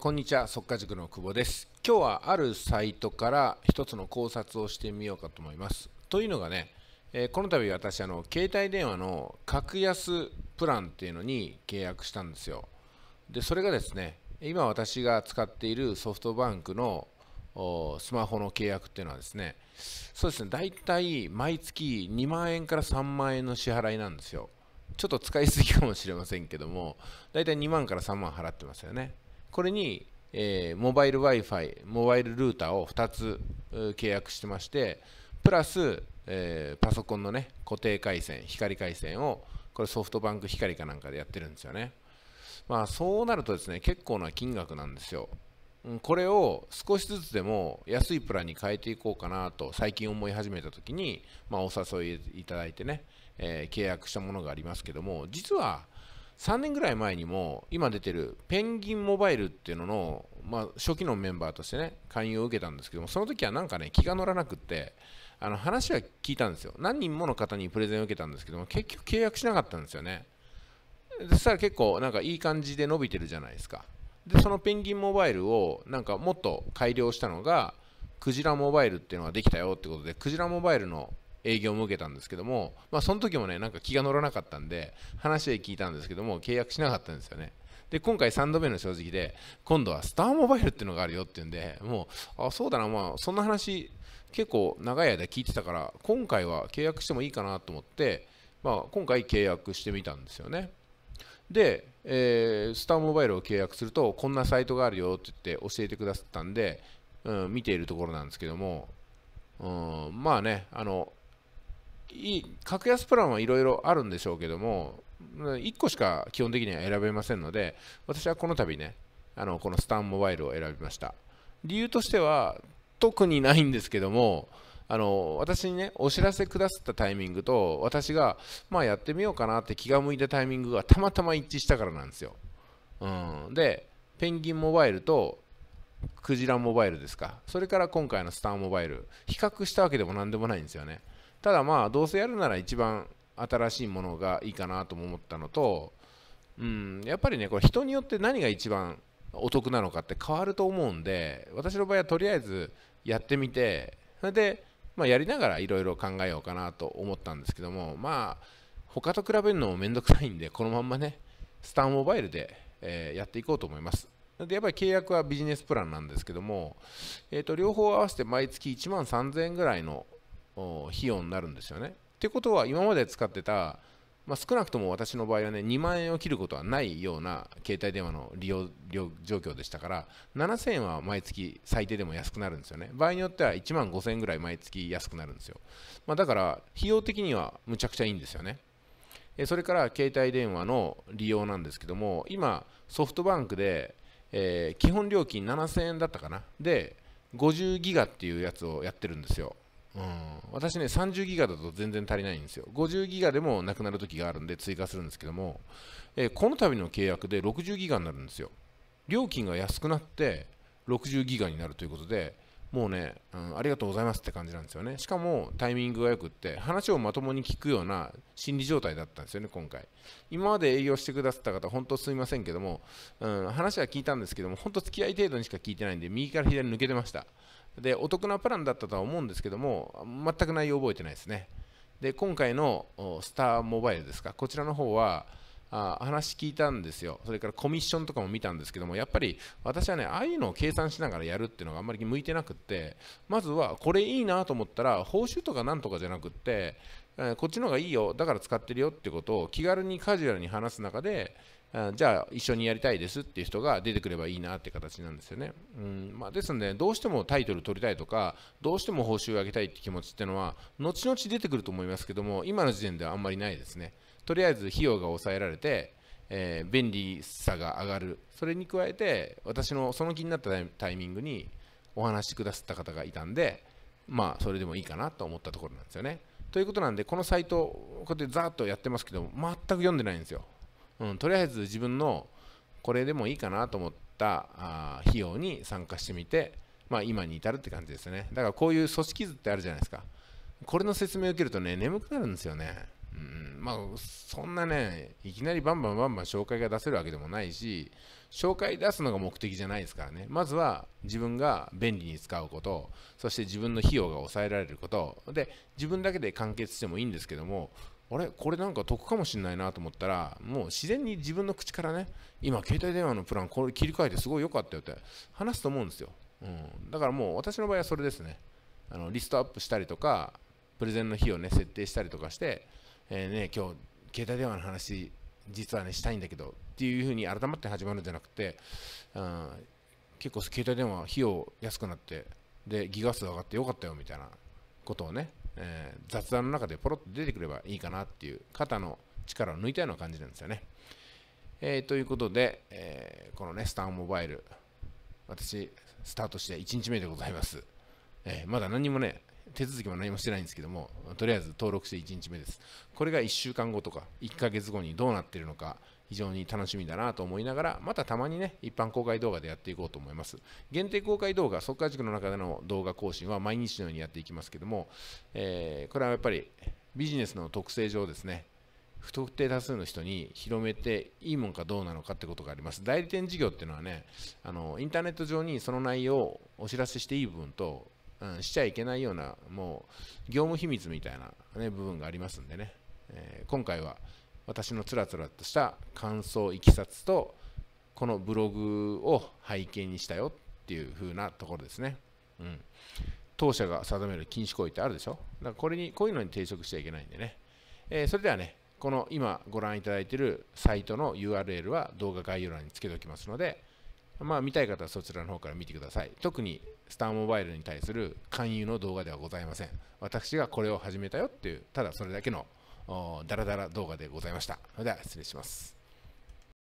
こんにちは、速稼塾の久保です。今日はあるサイトから一つの考察をしてみようかと思います。というのがね、この度私携帯電話の格安プランっていうのに契約したんですよ。でそれがですね、今私が使っているソフトバンクのスマホの契約っていうのはですね、だいたい毎月2万円から3万円の支払いなんですよ。ちょっと使いすぎかもしれませんけども、だいたい2万から3万払ってますよね。これに、モバイル Wi-Fi、モバイルルーターを2つ契約してまして、プラス、パソコンのね、固定回線、光回線を、これソフトバンク光かなんかでやってるんですよね。まあそうなるとですね、結構な金額なんですよ。これを少しずつでも安いプランに変えていこうかなと最近思い始めたときに、お誘いいただいてね、契約したものがありますけども、実は、3年ぐらい前にも今出てるペンギンモバイルっていうのの、初期のメンバーとしてね勧誘を受けたんですけども、その時はなんかね気が乗らなくって、話は聞いたんですよ。何人もの方にプレゼンを受けたんですけども、結局契約しなかったんですよね。そしたら結構なんかいい感じで伸びてるじゃないですか。でそのペンギンモバイルをなんかもっと改良したのがクジラモバイルっていうのができたよってことで、クジラモバイルの営業も受けたんですけども、その時もねなんか気が乗らなかったんで話で聞いたんですけども、契約しなかったんですよね。で今回3度目の正直で、今度はスターモバイルっていうのがあるよっていうんで、もうそうだな、そんな話結構長い間聞いてたから、今回は契約してもいいかなと思って、今回契約してみたんですよね。で、スターモバイルを契約するとこんなサイトがあるよって言って教えてくださったんで、見ているところなんですけども、格安プランはいろいろあるんでしょうけども、1個しか基本的には選べませんので、私はこの度ねこのスタンモバイルを選びました。理由としては特にないんですけども、私にねお知らせくださったタイミングと、私がやってみようかなって気が向いたタイミングがたまたま一致したからなんですよ。でペンギンモバイルとクジラモバイルですか、それから今回のスタンモバイル、比較したわけでも何でもないんですよね。ただどうせやるなら一番新しいものがいいかなとも思ったのと、やっぱりねこれ人によって何が一番お得なのかって変わると思うんで、私の場合はとりあえずやってみて、それで、やりながらいろいろ考えようかなと思ったんですけども、他と比べるのもめんどくさいんで、このまんまねスタンモバイルで、やっていこうと思います。でやっぱり契約はビジネスプランなんですけども、両方合わせて毎月1万3000円ぐらいの費用になるんですよね。ってことは今まで使ってた、少なくとも私の場合はね2万円を切ることはないような携帯電話の利用状況でしたから、7000円は毎月最低でも安くなるんですよね。場合によっては1万5000円ぐらい毎月安くなるんですよ。だから費用的にはむちゃくちゃいいんですよね。それから携帯電話の利用なんですけども、今ソフトバンクで、基本料金7000円だったかなで50ギガっていうやつをやってるんですよ。私ね30ギガだと全然足りないんですよ。50ギガでもなくなる時があるんで追加するんですけども、この度の契約で60ギガになるんですよ。料金が安くなって60ギガになるということで、もうね、ありがとうございますって感じなんですよね。しかもタイミングがよくって、話をまともに聞くような心理状態だったんですよね。今回今まで営業してくださった方本当すみませんけども、話は聞いたんですけども本当付き合い程度にしか聞いてないんで、右から左に抜けてました。でお得なプランだったとは思うんですけども、全く内容覚えてないですね。で今回のスターモバイルですか、こちらの方は話聞いたんですよ。それからコミッションとかも見たんですけども、やっぱり私はねああいうのを計算しながらやるっていうのがあんまり向いてなくって、まずはこれいいなと思ったら報酬とかなんとかじゃなくって、こっちの方がいいよだから使ってるよってことを気軽にカジュアルに話す中で、じゃあ一緒にやりたいですっていう人が出てくればいいなって形なんですよね。ですのでどうしてもタイトル取りたいとか、どうしても報酬を上げたいって気持ちっていうのは後々出てくると思いますけども、今の時点ではあんまりないですね。とりあえず費用が抑えられて、便利さが上がる、それに加えて私のその気になったタイミングにお話しくださった方がいたんで、それでもいいかなと思ったところなんですよね。ということなんでこのサイトこうやってざーっとやってますけど全く読んでないんですよ。とりあえず自分のこれでもいいかなと思った費用に参加してみて、今に至るって感じですね。だからこういう組織図ってあるじゃないですか。これの説明を受けるとね眠くなるんですよね。そんなねいきなりバンバン紹介が出せるわけでもないし、紹介出すのが目的じゃないですからね。まずは自分が便利に使うこと、そして自分の費用が抑えられることで、自分だけで完結してもいいんですけども、あれこれなんか得かもしれないなと思ったら、もう自然に自分の口からね、今携帯電話のプランこれ切り替えてすごい良かったよって話すと思うんですよ。だからもう私の場合はそれですね。リストアップしたりとか、プレゼンの費用をね設定したりとかして、今日携帯電話の話実はねしたいんだけどっていう風に改まって始まるんじゃなくて、結構携帯電話費用安くなってでギガ数上がってよかったよみたいなことをね、雑談の中でポロッと出てくればいいかなっていう、肩の力を抜いたような感じなんですよね。ということで、このねスタンモバイル、私スタートして1日目でございます。まだ何もね手続きも何もしてないんですけども、とりあえず登録して1日目です。これが1週間後とか1ヶ月後にどうなってるのか非常に楽しみだなと思いながら、またたまにね一般公開動画でやっていこうと思います。限定公開動画、速稼塾の中での動画更新は毎日のようにやっていきますけども、これはやっぱりビジネスの特性上ですね、不特定多数の人に広めていいもんかどうなのかってことがあります。代理店事業っていうのはね、インターネット上にその内容をお知らせしていい部分と、しちゃいけないような、もう業務秘密みたいな、ね、部分がありますんでね、今回は私のつらつらとした感想、いきさつと、このブログを背景にしたよっていう風なところですね。当社が定める禁止行為ってあるでしょ。だからこれに、こういうのに抵触しちゃいけないんでね。それではね、この今ご覧いただいているサイトの URL は動画概要欄につけておきますので、見たい方はそちらの方から見てください。特にスターモバイルに対する勧誘の動画ではございません。私がこれを始めたよっていう、ただそれだけのダラダラ動画でございました。それでは失礼します。